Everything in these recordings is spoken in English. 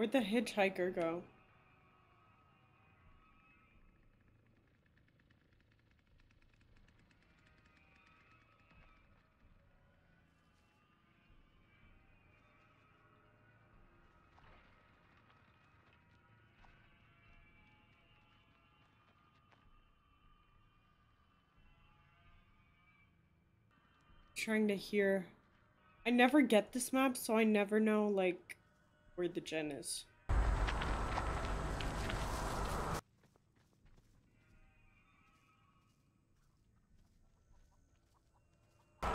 Where'd the hitchhiker go? Trying to hear. I never get this map, so I never know, like, where the gen is. It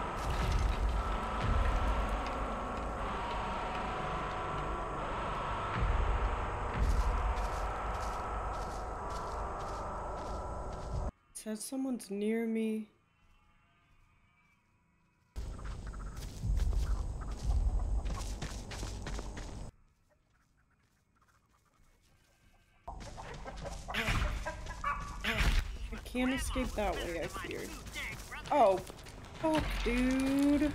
says someone's near me. Can't escape that way, I feared. Oh, fuck, dude.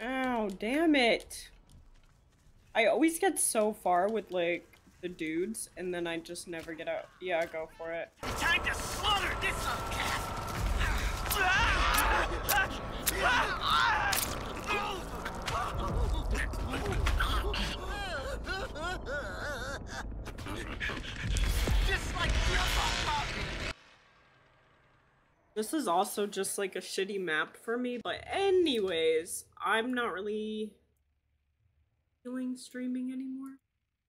Ow, damn it. I always get so far with, like, the dudes, and then I just never get out. Yeah, go for it. Time to slaughter this little cat. This is also just like a shitty map for me, but anyways, I'm not really feeling streaming anymore.